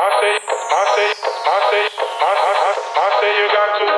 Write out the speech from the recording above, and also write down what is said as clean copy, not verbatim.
I say you got to.